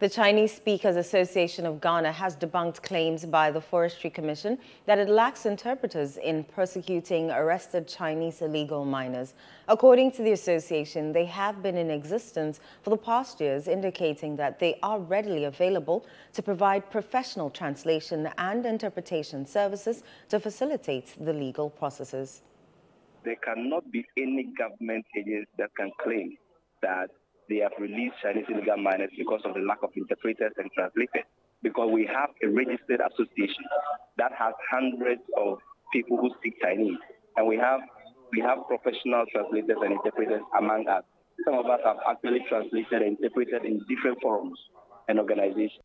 The Chinese Speakers Association of Ghana has debunked claims by the Forestry Commission that it lacks interpreters in prosecuting arrested Chinese illegal miners. According to the association, they have been in existence for the past years, indicating that they are readily available to provide professional translation and interpretation services to facilitate the legal processes. There cannot be any government agency that can claim that they have released Chinese illegal miners because of the lack of interpreters and translators, because we have a registered association that has hundreds of people who speak Chinese, and we have professional translators and interpreters among us. Some of us have actually translated and interpreted in different forums and organizations.